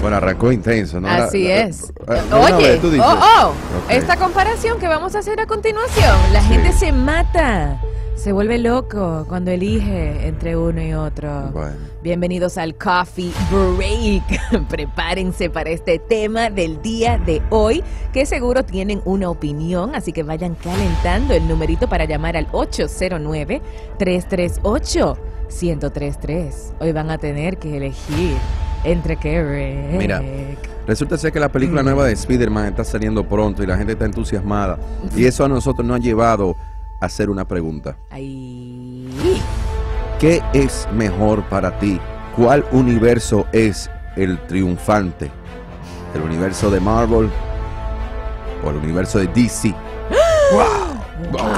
Bueno, arrancó intenso, ¿no? Así es. Oye, vez, okay. Esta comparación que vamos a hacer a continuación, la gente se mata, se vuelve loco cuando elige entre uno y otro. Bueno. Bienvenidos al Coffee Break. Prepárense para este tema del día de hoy, que seguro tienen una opinión, así que vayan calentando el numerito para llamar al 809-338-1033. Hoy van a tener que elegir entre qué break. Mira, resulta ser que la película nueva de Spider-Man está saliendo pronto y la gente está entusiasmada. Y eso a nosotros nos ha llevado a hacer una pregunta. Ay. ¿Qué es mejor para ti? ¿Cuál universo es el triunfante? ¿El universo de Marvel o el universo de DC? ¡Wow! Wow,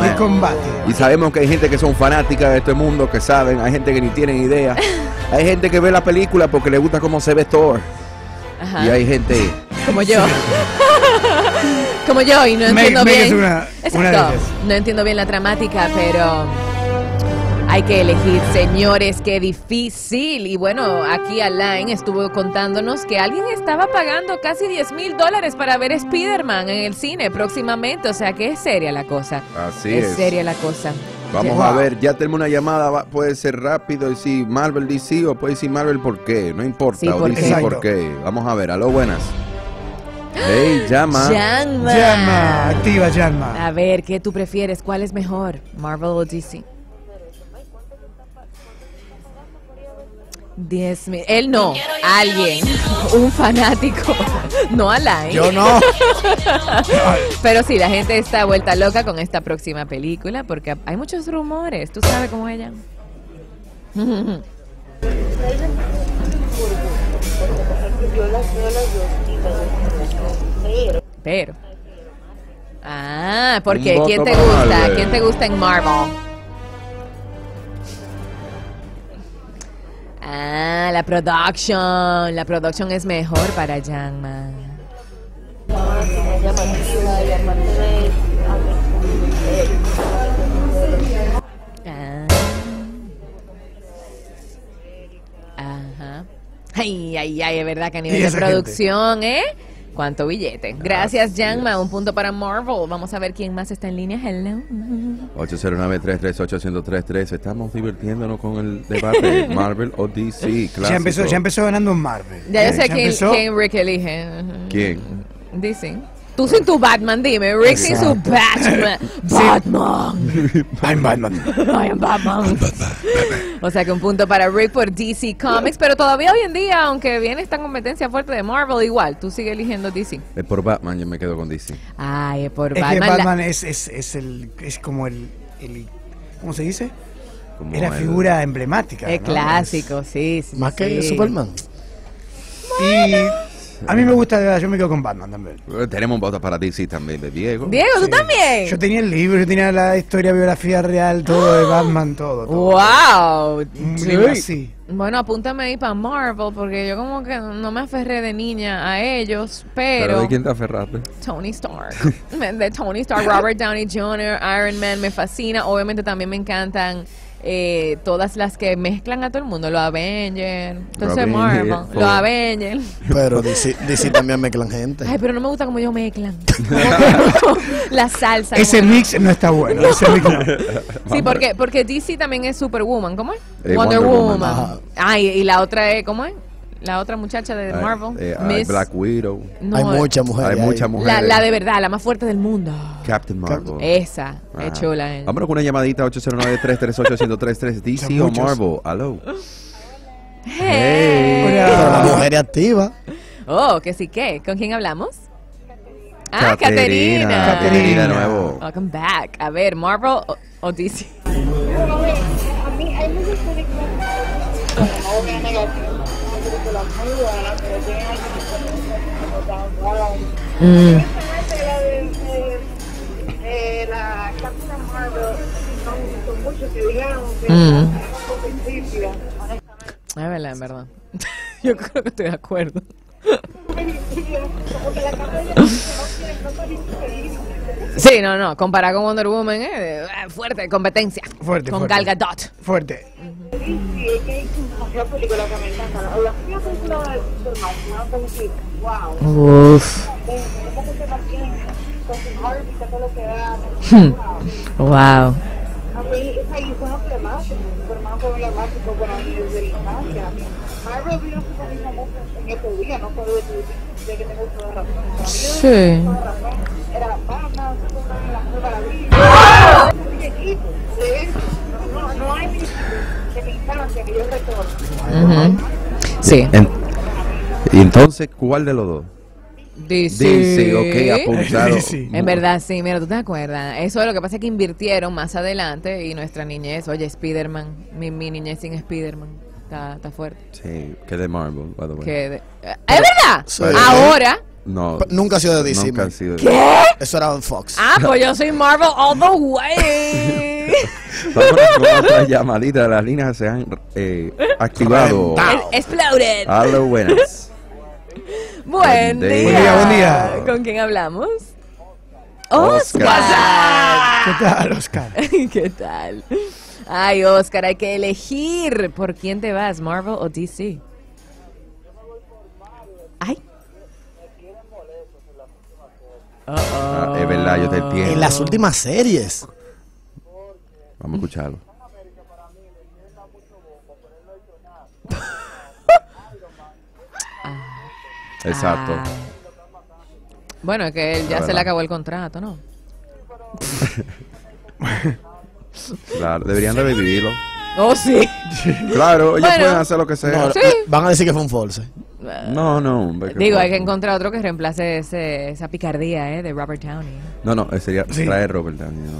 qué combate. Y sabemos que hay gente que son fanáticas de este mundo, que saben, hay gente que ni tienen idea. Hay gente que ve la película porque le gusta cómo se ve Thor. Ajá. Y hay gente como yo. Como yo, y no entiendo bien. Exacto. No entiendo bien la dramática, pero hay que elegir, señores, qué difícil. Y bueno, aquí Alain estuvo contándonos que alguien estaba pagando casi $10,000 para ver Spider-Man en el cine próximamente. O sea, que es seria la cosa. Así es. Es seria la cosa. Vamos a ver, ya tenemos una llamada, puede ser rápido, y si Marvel DC o puede decir Marvel por qué, no importa, sí, o DC por qué. Vamos a ver, aló, buenas. Hey, llama. Activa, llama. A ver, ¿qué tú prefieres? ¿Cuál es mejor? ¿Marvel o DC? 10,000. Él no, alguien, un fanático, no Alain. Yo no. Pero sí, la gente está vuelta loca con esta próxima película porque hay muchos rumores. ¿Tú sabes cómo ella? Pero. Ah, porque ¿quién te gusta? ¿Quién te gusta en Marvel? Ah, la production es mejor para Yangman. Ah. Ajá. Ay, es verdad que a nivel de producción, ¿eh? ¿Cuánto billete? Gracias, Yanma. Un punto para Marvel. Vamos a ver quién más está en línea. Hello. 809-338-1033. Estamos divirtiéndonos con el debate. Marvel o DC. Ya empezó ganando Marvel. Ya yo sé quién Rick elige. ¿Quién? DC. Tú sin tu Batman, dime. Rick sin su Batman. Batman. I'm Batman. I am Batman. O sea que un punto para Rick por DC Comics, pero todavía hoy en día, aunque viene esta competencia fuerte de Marvel, igual, tú sigues eligiendo DC. Es por Batman, yo me quedo con DC. Ay, es por Batman. Es que Batman es como el ¿cómo se dice? Como es la figura emblemática. Es, ¿no? Clásico, sí. Más que Superman. Bueno. A mí me gusta, de verdad, yo me quedo con Batman también. Tenemos un voto para DC también, de Diego. Diego, sí. ¿Tú también? Yo tenía el libro, yo tenía la historia, biografía real, todo de Batman, todo. ¡Wow! Sí. Bueno, apúntame ahí para Marvel, porque yo como que no me aferré de niña a ellos, pero... ¿Pero de quién te aferraste? Tony Stark. De Tony Stark, Robert Downey Jr, Iron Man, me fascina. Obviamente también me encantan... todas las que mezclan a todo el mundo, los Avengers, entonces Marvel, los Avengers. Pero DC también mezclan gente. Ay, pero no me gusta como ellos mezclan. La salsa. Ese mix no está bueno. No. Sí, porque DC también es Superwoman, ¿cómo es? Wonder Woman. Ay, y la otra es, ¿cómo es? La otra muchacha de Marvel. Black Widow. No, hay muchas mujeres. La de verdad, la más fuerte del mundo. Captain Marvel. Esa, es chula. Vámonos con una llamadita, 809-338-1033. DC o Marvel. Aló. Hey. La mujer activa. Oh, que sí, ¿qué? ¿Con quién hablamos? Ah, Caterina. Caterina de nuevo. Welcome back. A ver, Marvel o DC. A mí hay muchos es verdad, en verdad. Yo creo que estoy de acuerdo. Sí, no, comparado con Wonder Woman, fuerte competencia. Fuerte. Con Gal Gadot. Fuerte. Sí, es que hay demasiadas películas que me encantan. La primera película de Superman, ¿no? Como que, wow. Uff. ¿Cómo se mantiene? Con su Harvey, que todo lo que da. Wow. A mí, esa ahí fue emblemático. Superman fue emblemático para mí desde la infancia. Marvel vino su camisa en estos días, no solo de que tengo toda razón. Sí. Era Batman, Superman, la mujer maravilla. No hay de mi infancia que yo recuerdo. Sí. Entonces, ¿cuál de los dos? DC, ok, apuntado. En verdad, sí, mira, tú te acuerdas. Eso es lo que pasa, es que invirtieron más adelante y nuestra niñez, oye, Spider-Man, mi niñez sin Spider-Man, está fuerte. Sí, que de Marvel, by the way. ¿Es verdad? Soy ahora. No. Nunca ha sido de DC. Nunca ha sido de DC. ¿Qué? Eso era en Fox. Ah, pues yo soy Marvel all the way. Vamos con llamadita. Las líneas se han activado. Exploded. A lo buenas. Buen día. ¿Con quién hablamos? Oscar. ¿Qué tal, Oscar? ¿Qué tal? Ay, Oscar, hay que elegir. ¿Por quién te vas, Marvel o DC? Yo me voy por Marvel. Ay. Me tienen molesto en las últimas series. Ah, es verdad, yo te entiendo. En las últimas series. Vamos a escucharlo. Exacto. Ah. Bueno, es que él ya se le acabó el contrato, ¿no? Claro, deberían revivirlo. Oh, sí. Claro, ellos pueden hacer lo que sea. No, ¿sí? Van a decir que fue un false. No. Digo, hay que encontrar otro que reemplace esa picardía de Robert Downey. No, sería traer Robert Downey. No.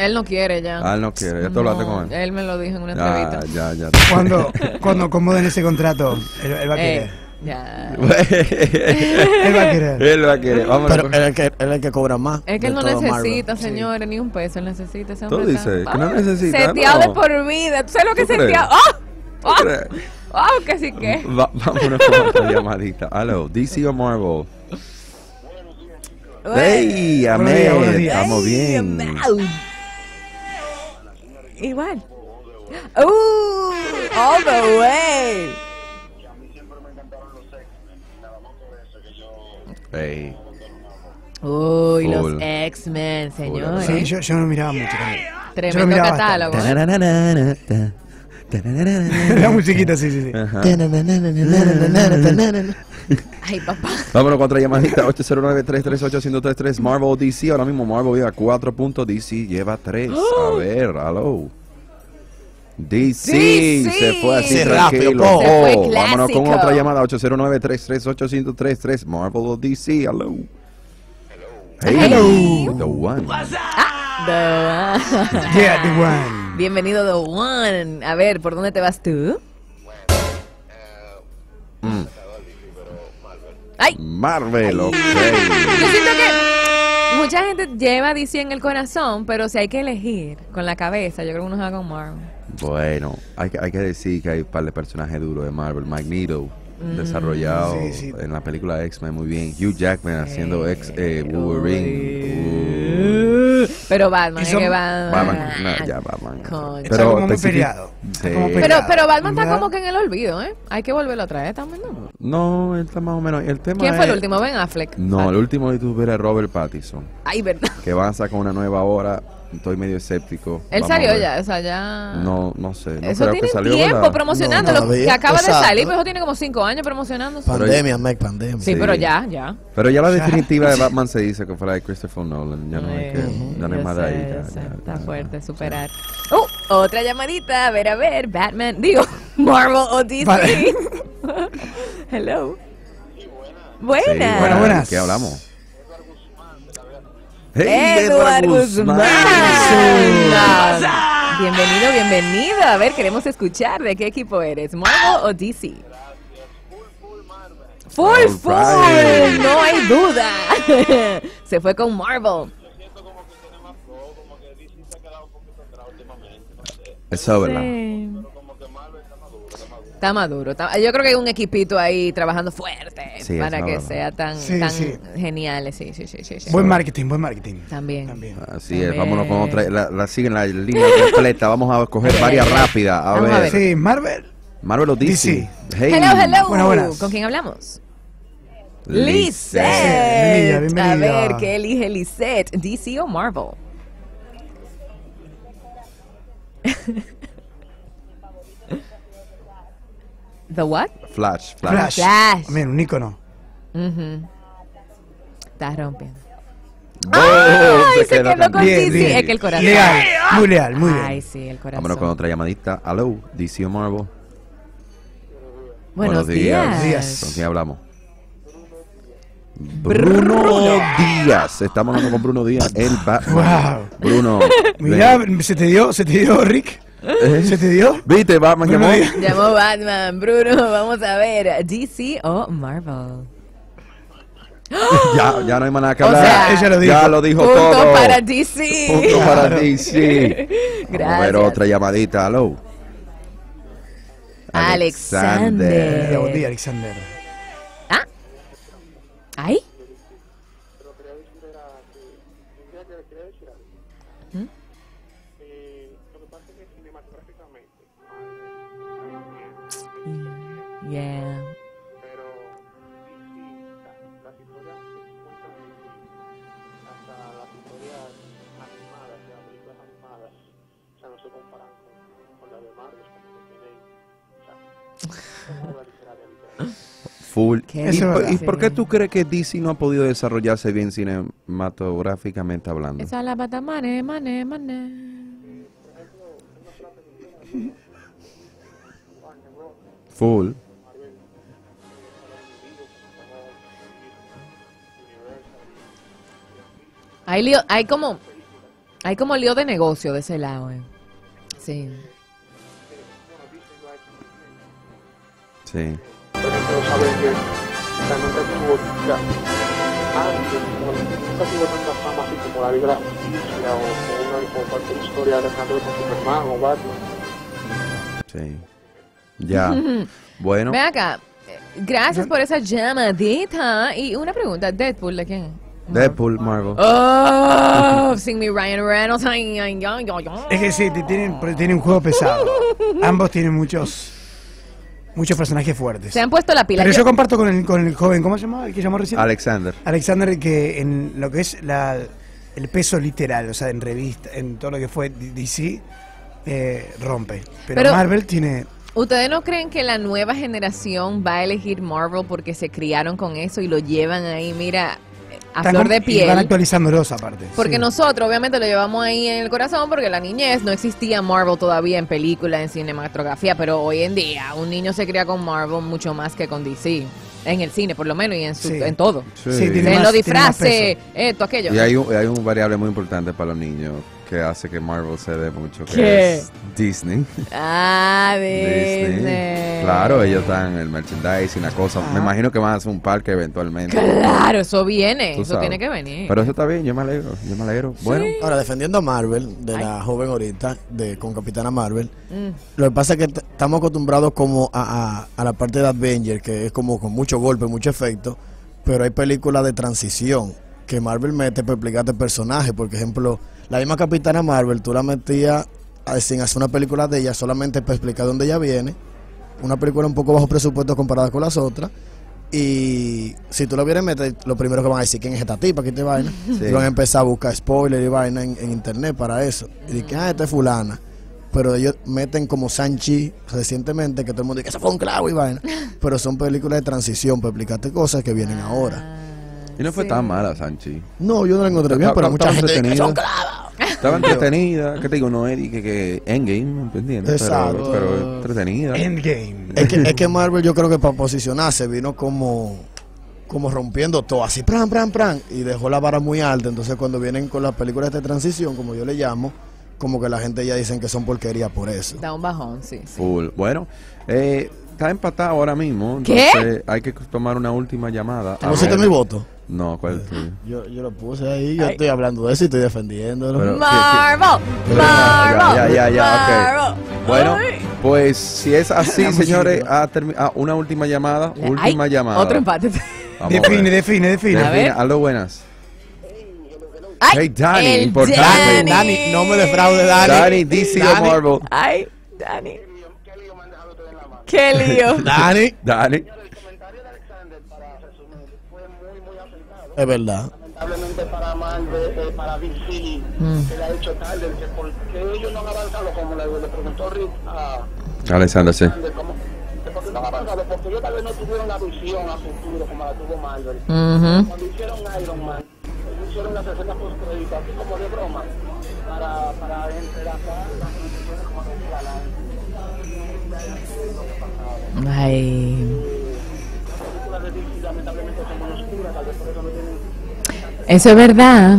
Él no quiere ya. Ah, él no quiere. Esto lo hace con él. Él me lo dijo en una entrevista. Ya. Cuando acomoden ese contrato, él va a querer. Ya. Él va a querer. Vamos. Pero él es el que cobra más. Es que él no necesita, señores, ni un peso. Él necesita ese hombre. Tú dices que no necesita. Seteado de por vida. ¿Tú sabes lo que es seteado? ¡Oh! Que sí que. Vámonos con otra llamadita. Aló, DC o Marvel. ¡Ey! Amén. Estamos bien. Igual. All the way. Hey. Uy, los X-Men, señores. Sí, yo no miraba mucho también. Tremendo catálogo. La musiquita, sí. Ay, papá. Vámonos con otra llamadita. 809-338-1033. Marvel o DC. Ahora mismo Marvel lleva 4 puntos. DC lleva 3. A ver, aló. DC se fue así rápido. Vámonos con otra llamada. 809-338-1033. Marvel o DC. Hello. Hello. The one. The one. Yeah, the one. Bienvenido, The One. A ver, ¿por dónde te vas tú? Bueno, Marvel. Marvel, ok. Yo siento que mucha gente lleva DC en el corazón, pero si hay que elegir con la cabeza, yo creo que uno se va con Marvel. Bueno, hay que decir que hay un par de personajes duros de Marvel. Magneto, desarrollado en la película X-Men muy bien. Hugh Jackman haciendo Wolverine. Pero Batman, ¿es que Batman? No, ya Batman. Pero como peleado. Pero Batman está como que en el olvido, ¿eh? Hay que volverlo a traer también, ¿no? No, él está más o menos. El tema ¿quién fue el último? Ben Affleck. No, el último de YouTube era Robert Pattinson. Ay, verdad. Que van a sacar una nueva hora. Estoy medio escéptico. ¿Él salió ya? O sea, ya. No sé. No, eso creo tiene que salió tiempo la promocionándolo. No, que acaba de salir, pero eso tiene como 5 años promocionándose. Pandemia, Mike, pandemia. Sí, pero ya. Pero ya la definitiva de Batman se dice que fue la de Christopher Nolan. Ya no hay más de ahí. Está fuerte superar. Otra llamadita. A ver. Batman. Digo, Marvel o DC. Vale. Hello. Sí, buenas. ¿Qué hablamos? Hey, Eduardo Guzmán. Bienvenido. A ver, queremos escuchar de qué equipo eres, Marvel o DC. Gracias. Full. No hay duda. Se fue con Marvel. Yo siento como que tiene más flow, como que DC se ha quedado un poquito atrás últimamente. No sé. Eso es verdad. Pero como que Marvel está maduro. Está maduro. Está... Yo creo que hay un equipito ahí trabajando fuerte para que sea tan, tan geniales. Sí. Buen marketing. También. Así es. Vámonos con otra. La siguen la línea completa. Vamos a escoger varias rápidas. A ver. Sí, Marvel o DC. Hey. Hello. Buenas. ¿Con quién hablamos? Lizette. Bienvenida. A ver, ¿qué elige Lizette? ¿DC o Marvel? The what? Flash. Mira, un ícono. Estás rompiendo. ¡Ay! Se quedó con DC. Es que el corazón. Muy leal. Ay, sí, el corazón. Vámonos con otra llamadita. Hello, DC o Marvel. Buenos días. ¿Con quién hablamos? Bruno Díaz. Estamos hablando con Bruno Díaz. El Batman. Wow. Bruno. Mira, se te dio, Rick. ¿Se te dio? Viste, Batman llamó Batman. Bruno, vamos a ver, DC o Marvel. Ya no hay más nada que hablar. O sea, ella lo dijo. Ya lo dijo punto todo. Punto para DC. Gracias. A ver otra llamadita. Hello, Alexander. Buen día, Alexander. ¿Ahí? Pero las historias hasta las historias animadas, las películas animadas, o sea, no se comparan con las de Marvel, como que full. ¿Y por qué tú crees que DC no ha podido desarrollarse bien cinematográficamente hablando? Esa es la pata, mané. Full. Hay como lío de negocio de ese lado, Sí. Sí. Sí. Ya. Bueno. Ven acá. Gracias por esa llamadita. Y una pregunta, Deadpool, ¿de quién? Deadpool, Marvel. Oh, sin mi Ryan Reynolds. Es que sí, tienen un juego pesado. Ambos tienen muchos personajes fuertes. Se han puesto la pila. Pero yo comparto con el joven, ¿cómo se llamaba? El que llamó recién. Alexander, que en lo que es el peso literal, o sea, en revista, en todo lo que fue DC, rompe. Pero Marvel tiene... ¿Ustedes no creen que la nueva generación va a elegir Marvel porque se criaron con eso y lo llevan ahí, mira, a flor de piel? Y van actualizándolos aparte. Porque nosotros obviamente lo llevamos ahí en el corazón porque la niñez no existía Marvel todavía en películas, en cinematografía, pero hoy en día un niño se cría con Marvel mucho más que con DC. En el cine, por lo menos, y en todo. Sí, en los disfraces, esto, aquello. Y hay un variable muy importante para los niños que hace que Marvel se dé mucho, que es Disney. Disney. Claro, ellos están en el merchandising, la cosa. Me imagino que van a hacer un parque eventualmente. Claro, eso viene, eso tiene que venir. Pero eso está bien, yo me alegro. Bueno. Ahora, defendiendo a Marvel, de la joven ahorita, con Capitana Marvel, lo que pasa es que estamos acostumbrados como a la parte de Avengers, que es como con mucho golpe, mucho efecto, pero hay películas de transición que Marvel mete para explicarte personajes. Por ejemplo, la misma Capitana Marvel, tú la metías sin hacer una película de ella, solamente para explicar dónde ella viene. Una película un poco bajo presupuesto comparada con las otras. Y si tú lo vieras meter, lo primero que van a decir, ¿quién es esta tipa? ¿Quién te vaina? Sí. Y van a empezar a buscar spoilers y vaina en internet para eso. Y dicen, esta es fulana. Pero ellos meten como Shang-Chi recientemente, que todo el mundo dice que eso fue un clavo y vaina. Pero son películas de transición para explicarte cosas que vienen ahora. Y no fue tan mala Shang-Chi. No, yo no la encontré bien, pero mucha gente dice que son clavos. Estaba entretenida. ¿Qué te digo? No, Eric, que Endgame, ¿entiendes? Exacto. Pero entretenida. Endgame. Es que Marvel, yo creo que para posicionarse vino como rompiendo todo, así, pran. Y dejó la vara muy alta. Entonces cuando vienen con las películas de transición, como yo le llamo, como que la gente ya dicen que son porquería por eso. Da un bajón, sí. Full. Bueno, está empatado ahora mismo. Entonces hay que tomar una última llamada. ¿Te pusiste mi voto? No, ¿cuál es tuyo? Yo lo puse ahí, yo estoy hablando de eso y estoy defendiéndolo. Marvel. Marvel. Ya, ok. Bueno. Pues si es así, señores, una última llamada. Última llamada. Otro empate. Define. A ver. Hazlo buenas. Hey, Dani, importante. Dani, no me defraude, Dani. Dani, DC o Marvel. Ay, Dani. Qué lío. Dani. Es verdad. Lamentablemente para Marvel, para DC, se le ha hecho tarde. ¿Por qué ellos no han avanzado? Como le preguntó Rick a Alexander, sí. ¿Por qué no han avanzado? Porque ellos tal vez no tuvieron la visión a futuro como la tuvo Marvel. Cuando hicieron Iron Man, ellos hicieron las escenas post-crédito, así como de broma, para entrelazar las condiciones como decía la... Las películas de DC lamentablemente son muy oscuras, tal vez por eso no tienen... Eso es verdad.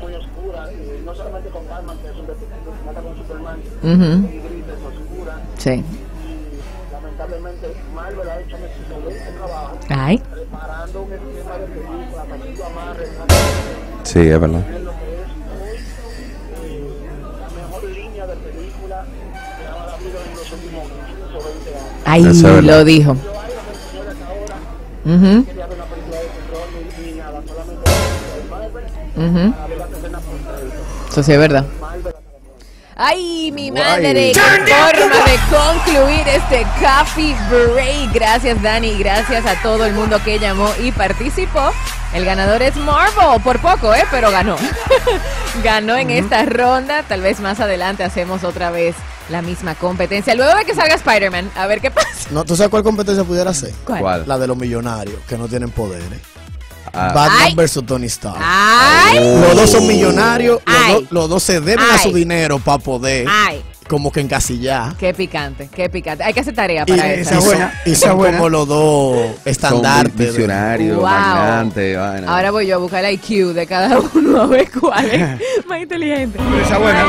Muy oscura, no solamente con Batman, que es un detective, mata con Superman, grises oscuras. Sí. Y lamentablemente Marvel ha hecho un excelente trabajo preparando un esquema de película para que tú amarres. Sí, es verdad. Es lo que es la mejor línea de película que ha habido en los últimos 15 o 20 años. Ahí lo dijo. Eso sí es verdad. Ay, mi madre, qué forma de concluir este Coffee Break. Gracias, Dani, gracias a todo el mundo que llamó y participó. El ganador es Marvel, por poco, pero ganó. Ganó en esta ronda. Tal vez más adelante hacemos otra vez la misma competencia, luego de que salga Spider-Man, a ver qué pasa. No, ¿tú sabes cuál competencia pudiera ser? ¿Cuál? La de los millonarios que no tienen poderes. Batman vs Tony Stark. Los dos son millonarios, los dos se deben a su dinero para poder como que encasillar. Qué picante, qué picante. Hay que hacer tarea para eso. Y son como los dos estandartes. Wow. Ahora voy yo a buscar el IQ de cada uno a ver cuál es más inteligente. Esa buena.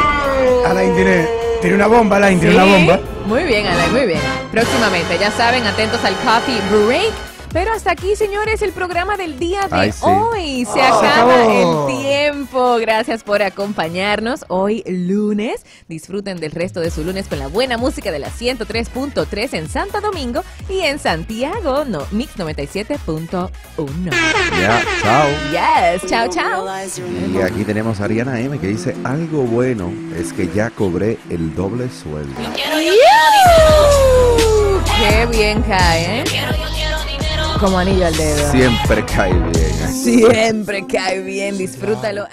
Alain tiene una bomba, Alain tiene una bomba. Muy bien, Alain, muy bien. Próximamente, ya saben, atentos al Coffee Break. Pero hasta aquí, señores, el programa del día de hoy. Se acaba el tiempo. Gracias por acompañarnos hoy lunes. Disfruten del resto de su lunes con la buena música de la 103.3 en Santo Domingo y en Santiago, no, Mix 97.1. Ya, chao. Yes, chao, chao. Y aquí tenemos a Ariana M que dice, algo bueno es que ya cobré el doble sueldo. ¡Qué bien cae, Como anillo al dedo. Siempre cae bien. Disfrútalo.